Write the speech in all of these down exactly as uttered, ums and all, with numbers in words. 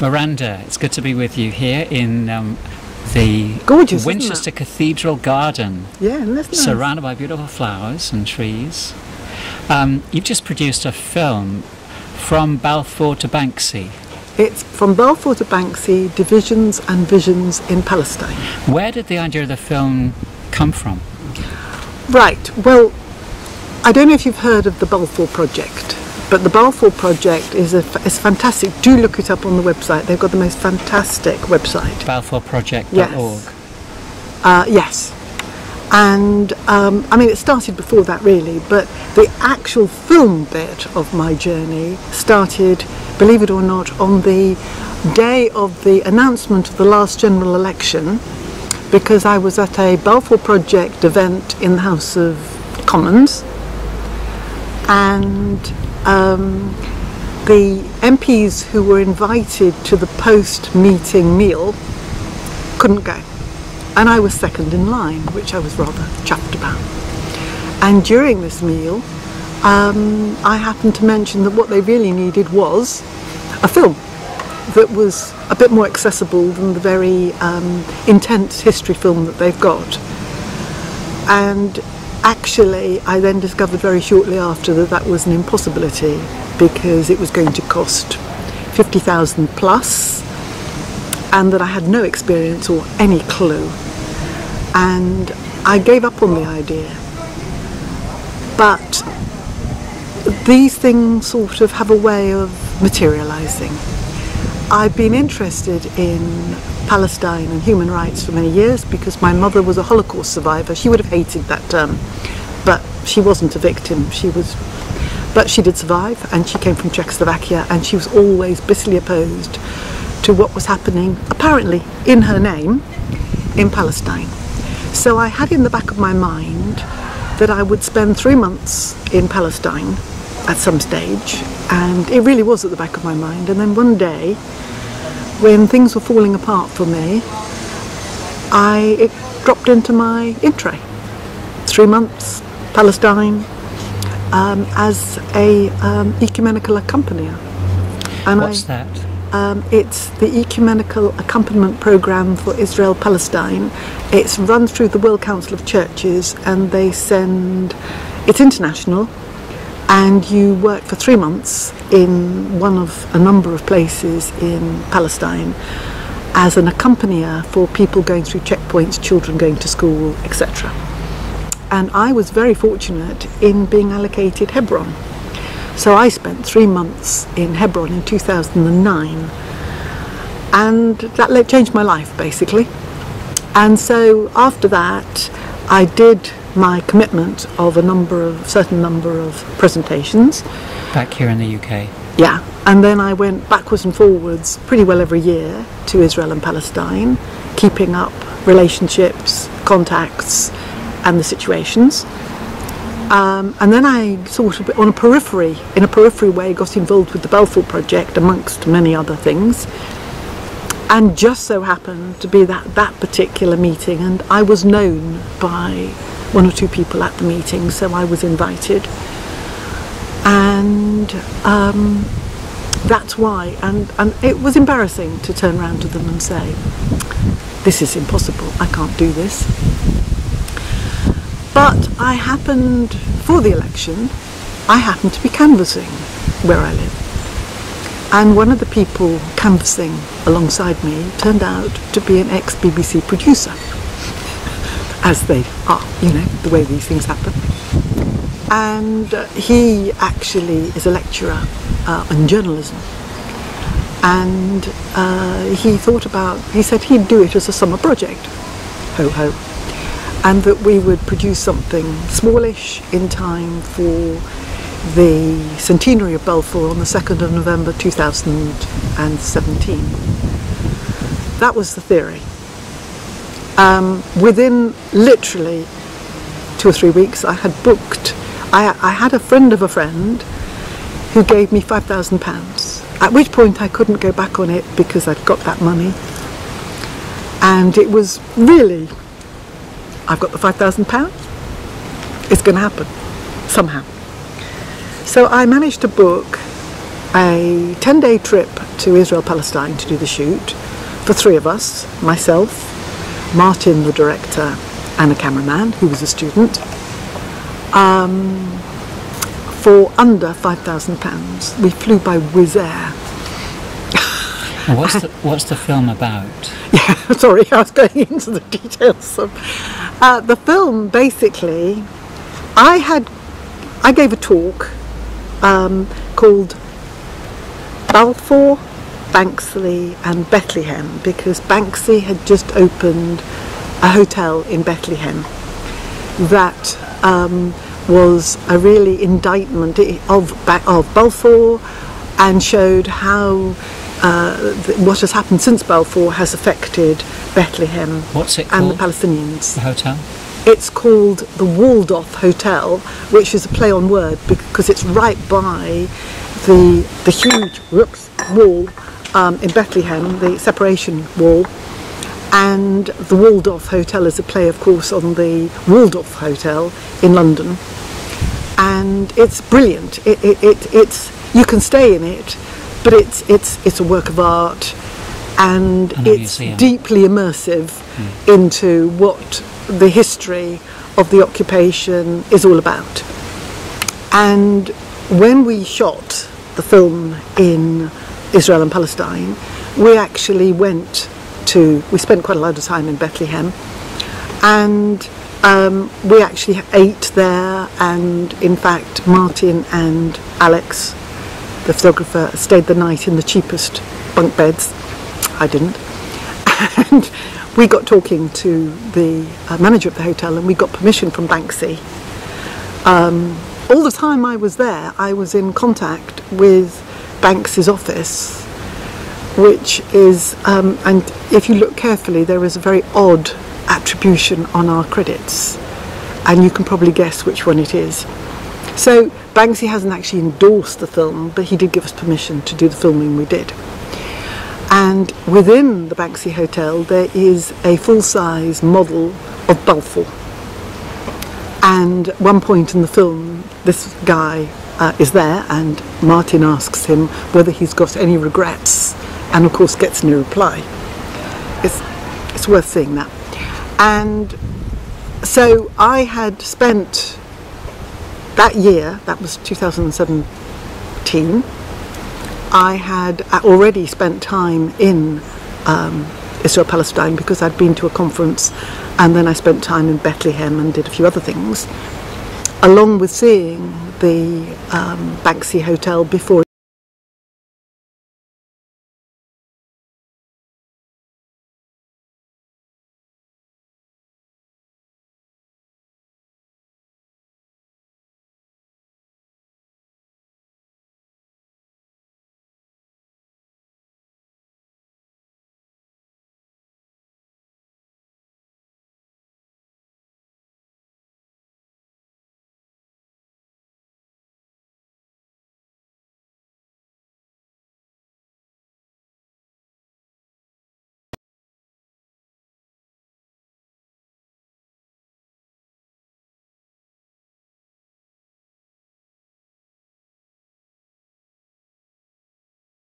Miranda, it's good to be with you here in um, the gorgeous Winchester Cathedral Garden. Yeah, and that's nice. Surrounded by beautiful flowers and trees. Um, you've just produced a film, From Balfour to Banksy. It's From Balfour to Banksy, Divisions and Visions in Palestine. Where did the idea of the film come from? Right, well, I don't know if you've heard of the Balfour Project, but the Balfour Project is, a, is fantastic. Do look it up on the website. They've got the most fantastic website. balfour project dot org? Yes. Uh, yes. And um, I mean, it started before that really, but the actual film bit of my journey started, believe it or not, on the day of the announcement of the last general election, because I was at a Balfour Project event in the House of Commons, and um, the M Ps who were invited to the post-meeting meal couldn't go. And I was second in line, which I was rather chuffed about. And during this meal, um, I happened to mention that what they really needed was a film that was a bit more accessible than the very um, intense history film that they've got. And actually, I then discovered very shortly after that that was an impossibility, because it was going to cost fifty thousand plus, and that I had no experience or any clue. And I gave up on the idea. But these things sort of have a way of materializing. I've been interested in Palestine and human rights for many years because my mother was a Holocaust survivor. She would have hated that term, but she wasn't a victim. She was, but she did survive, and she came from Czechoslovakia, and she was always bitterly opposed to what was happening, apparently in her name, in Palestine. So I had in the back of my mind that I would spend three months in Palestine at some stage, and it really was at the back of my mind. And then one day, when things were falling apart for me, I it dropped into my I H R A. Three months, Palestine, um, as a um, ecumenical accompanier. And What's I, that? Um, it's the Ecumenical Accompaniment Programme for Israel-Palestine. It's run through the World Council of Churches, and they send, it's international, and you work for three months in one of a number of places in Palestine as an accompanier for people going through checkpoints, children going to school, et cetera. And I was very fortunate in being allocated Hebron. So I spent three months in Hebron in two thousand nine, and that changed my life basically. And so after that I did my commitment of a number of, certain number of presentations. Back here in the U K? Yeah, and then I went backwards and forwards pretty well every year to Israel and Palestine, keeping up relationships, contacts and the situations. Um, and then I sort of, on a periphery, in a periphery way, got involved with the Balfour Project, amongst many other things, and just so happened to be that that particular meeting, and I was known by one or two people at the meeting, so I was invited, and um, that's why. And, and it was embarrassing to turn around to them and say, this is impossible, I can't do this. But I happened, for the election, I happened to be canvassing where I live. And one of the people canvassing alongside me turned out to be an ex-B B C producer, as they are, you know, the way these things happen. And uh, he actually is a lecturer uh, on journalism. And uh, he thought about, he said he'd do it as a summer project. Ho ho. And that we would produce something smallish in time for the centenary of Balfour on the second of November two thousand seventeen. That was the theory. Um, within literally two or three weeks I had booked, I, I had a friend of a friend who gave me five thousand pounds, at which point I couldn't go back on it because I'd got that money, and it was really, I've got the five thousand pounds, it's going to happen, somehow. So I managed to book a ten day trip to Israel Palestine to do the shoot for three of us, myself, Martin the director and a cameraman who was a student, um, for under five thousand pounds. We flew by Wizz Air. What's the, what's the film about? Yeah, sorry, I was going into the details of uh, the film. Basically, I had I gave a talk um, called Balfour, Banksy and Bethlehem, because Banksy had just opened a hotel in Bethlehem that um, was a really indictment of of Balfour, and showed how. Uh, what has happened since Balfour has affected Bethlehem. What's it called? And the Palestinians. The hotel? It's called the Walled Off Hotel, which is a play on word because it's right by the the huge whoops, wall um, in Bethlehem, the separation wall, and the Walled Off Hotel is a play, of course, on the Walled Off Hotel in London, and it's brilliant. It, it, it it's you can stay in it. But it's it's it's a work of art, and it's deeply immersive mm. into what the history of the occupation is all about. And when we shot the film in Israel and Palestine, we actually went to we spent quite a lot of time in Bethlehem, and um, we actually ate there. And in fact, Martin and Alex, the photographer, stayed the night in the cheapest bunk beds. I didn't. And we got talking to the uh, manager of the hotel, and we got permission from Banksy. Um, all the time I was there, I was in contact with Banksy's office, which is, um, and if you look carefully, there is a very odd attribution on our credits, and you can probably guess which one it is. So Banksy hasn't actually endorsed the film, but he did give us permission to do the filming we did. And within the Banksy Hotel, there is a full-size model of Balfour. And at one point in the film, this guy uh, is there, and Martin asks him whether he's got any regrets, and of course gets no reply. It's, it's worth seeing that. And so I had spent that year, that was two thousand seventeen, I had already spent time in um, Israel Palestine because I'd been to a conference, and then I spent time in Bethlehem and did a few other things, along with seeing the um, Banksy Hotel before.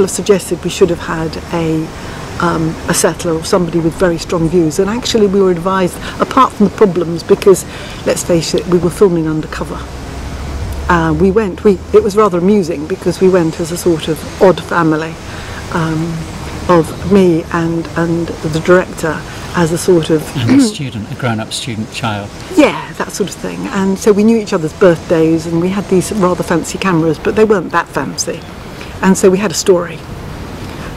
Have suggested we should have had a, um, a settler or somebody with very strong views, and actually we were advised, apart from the problems, because let's face it, we were filming undercover. Uh, we went, we, it was rather amusing because we went as a sort of odd family, um, of me and, and the director as a sort of... And a student, a grown-up student child. Yeah, that sort of thing. And so we knew each other's birthdays, and we had these rather fancy cameras, but they weren't that fancy. And so we had a story,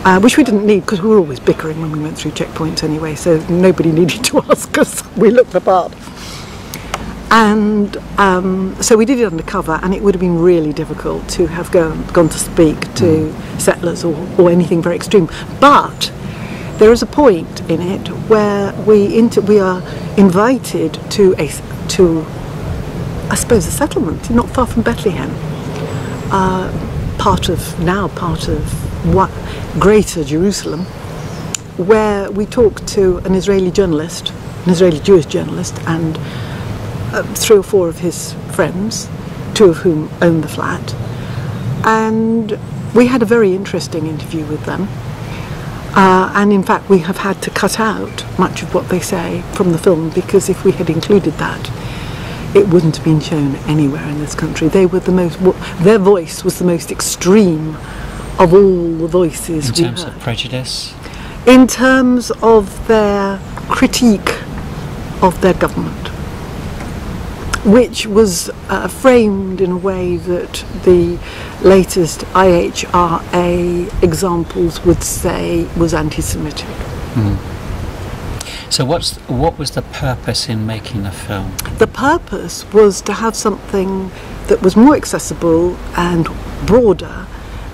uh, which we didn't need because we were always bickering when we went through checkpoints anyway, so nobody needed to ask us. We looked the part. And um, so we did it undercover, and it would have been really difficult to have gone, gone to speak to settlers or, or anything very extreme. But there is a point in it where we, inter we are invited to, a, to, I suppose, a settlement not far from Bethlehem. Uh, part of, now part of what, Greater Jerusalem, where we talked to an Israeli journalist, an Israeli Jewish journalist, and uh, three or four of his friends, two of whom own the flat, and We had a very interesting interview with them, uh, and in fact we have had to cut out much of what they say from the film, because if we had included that, it wouldn't have been shown anywhere in this country. They were the most, their voice was the most extreme of all the voices we heard. In terms of prejudice? In terms of their critique of their government, which was uh, framed in a way that the latest I H R A examples would say was anti-Semitic. Mm. So what's, what was the purpose in making the film? The purpose was to have something that was more accessible and broader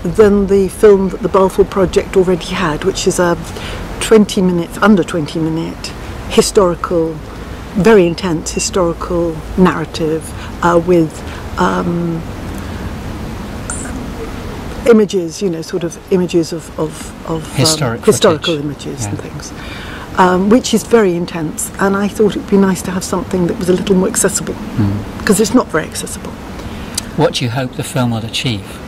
than the film that the Balfour Project already had, which is a twenty minute, under twenty minute historical, very intense historical narrative uh, with um, images, you know, sort of images of, of, of historic um, historical images, yeah, and things, um, which is very intense. And I thought it would be nice to have something that was a little more accessible, because mm. it's not very accessible. What do you hope the film will achieve?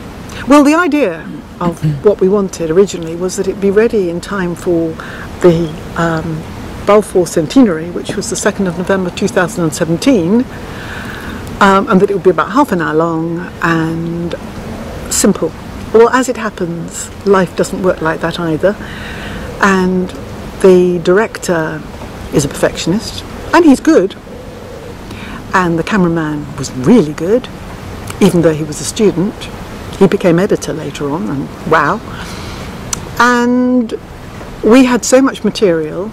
Well, the idea of what we wanted originally was that it be ready in time for the um, Balfour centenary, which was the second of November two thousand seventeen, um, and that it would be about half an hour long and simple. Well, as it happens, life doesn't work like that either, and the director is a perfectionist, and he's good, and the cameraman was really good, even though he was a student. He became editor later on, and wow. And we had so much material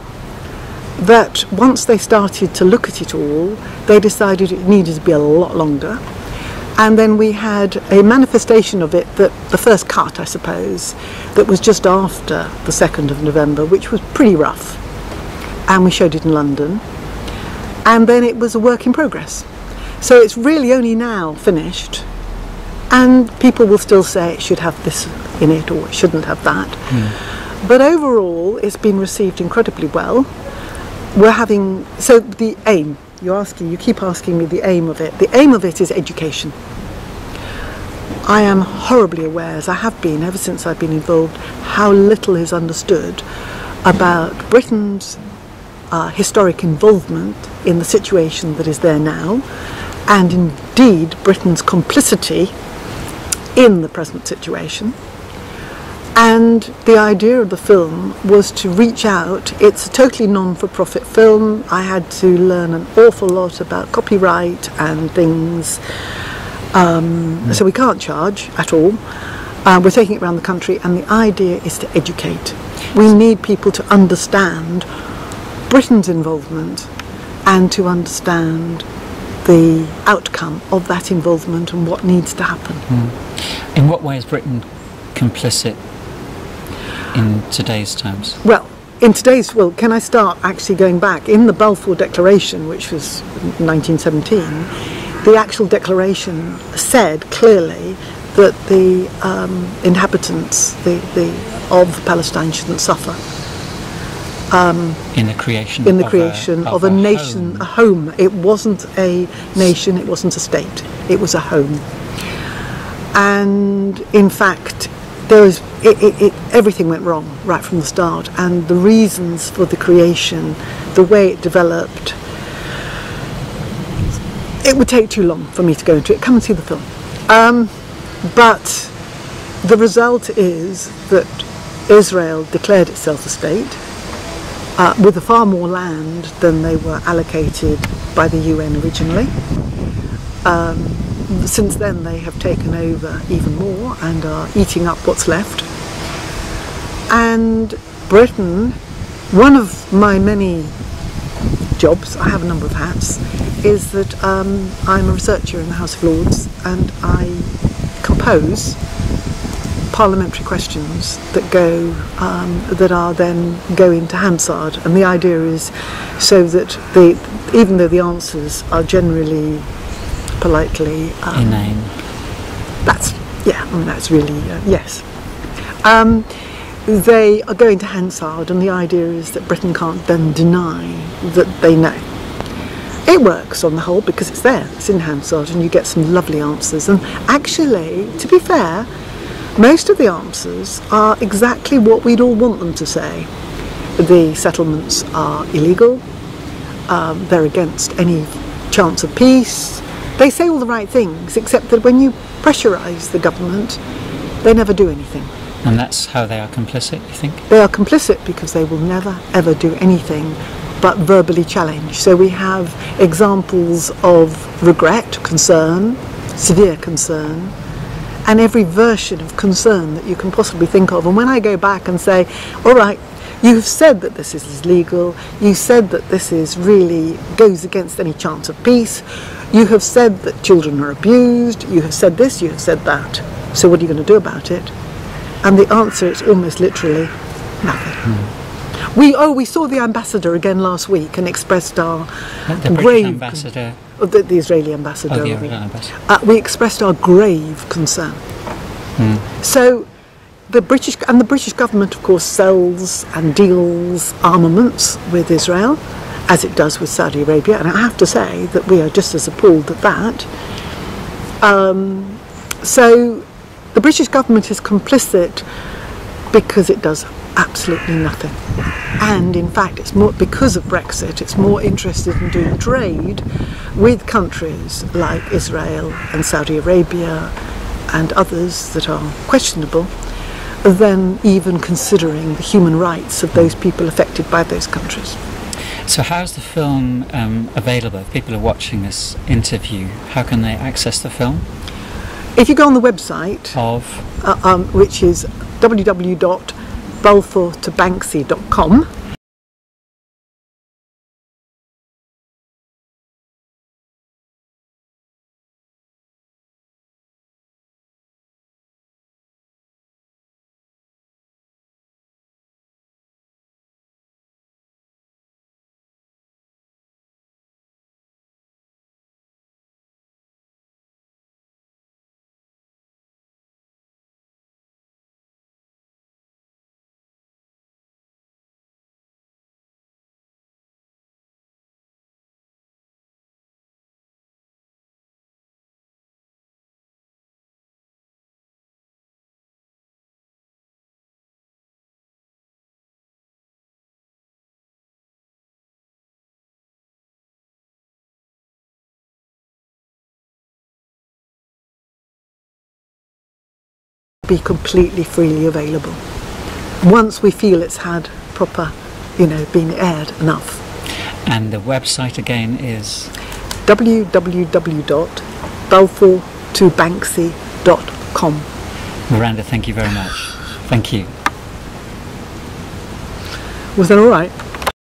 that once they started to look at it all, they decided it needed to be a lot longer. And then we had a manifestation of it, that the first cut, I suppose, that was just after the second of November, which was pretty rough. And we showed it in London. And then it was a work in progress. So it's really only now finished, and people will still say it should have this in it or it shouldn't have that. Mm. But overall, it's been received incredibly well. We're having, so the aim, you're asking, you keep asking me the aim of it. The aim of it is education. I am horribly aware, as I have been ever since I've been involved, how little is understood about Britain's uh, historic involvement in the situation that is there now, and indeed Britain's complicity in the present situation. And the idea of the film was to reach out. It's a totally non-for-profit film. I had to learn an awful lot about copyright and things, um, mm. so we can't charge at all. Uh, we're taking it around the country, and the idea is to educate. We need people to understand Britain's involvement and to understand the outcome of that involvement and what needs to happen. Mm. In what way is Britain complicit in today's times? Well, in today's, well, can I start actually going back? In the Balfour Declaration, which was nineteen seventeen, the actual declaration said clearly that the um, inhabitants the, the, of Palestine shouldn't suffer. Um, in the creation, in the of, creation a, of, of a, a nation, home. a home. It wasn't a nation, it wasn't a state, it was a home. And in fact, there was, it, it, it, everything went wrong right from the start, and the reasons for the creation, the way it developed, it would take too long for me to go into it. Come and see the film. Um, but the result is that Israel declared itself a state, Uh, with far more land than they were allocated by the U N originally. Um, since then they have taken over even more and are eating up what's left. And Britain, one of my many jobs, I have a number of hats, is that um, I'm a researcher in the House of Lords, and I compose parliamentary questions that go um, that are then go into Hansard, and the idea is so that the even though the answers are generally politely um, inane, that's yeah I mean that's really uh, yes um, they are going to Hansard, and the idea is that Britain can't then deny that they know. It works on the whole because it's there, it's in Hansard, and you get some lovely answers. And actually, to be fair, Most of the answers are exactly what we'd all want them to say. The settlements are illegal, um, they're against any chance of peace. They say all the right things, except that when you pressurise the government, they never do anything. And that's how they are complicit, you think? They are complicit because they will never, ever do anything but verbally challenge. So we have examples of regret, concern, severe concern, and every version of concern that you can possibly think of. And when I go back and say, all right, you've said that this is illegal, you said that this is really goes against any chance of peace, you have said that children are abused, you have said this, you have said that, so what are you going to do about it? And the answer is almost literally nothing. Hmm. We, oh, we saw the ambassador again last week and expressed our the grave... Ambassador. Oh, the, the Israeli ambassador. Oh, the Israeli ambassador. Uh, we expressed our grave concern. Hmm. So... The British and the British government, of course, sells and deals armaments with Israel, as it does with Saudi Arabia. And I have to say that we are just as appalled at that. Um, so the British government is complicit because it does absolutely nothing. And in fact, it's more because of Brexit. It's more interested in doing trade with countries like Israel and Saudi Arabia and others that are questionable, than even considering the human rights of those people affected by those countries. So how's the film um, available? If people are watching this interview, how can they access the film? If you go on the website, of uh, um, which is w w w dot balfour to banksy dot com, be completely freely available once we feel it's had proper, you know, been aired enough. And the website again is w w w dot balfour to banksy dot com. Miranda, thank you very much. Thank you. Was that all right?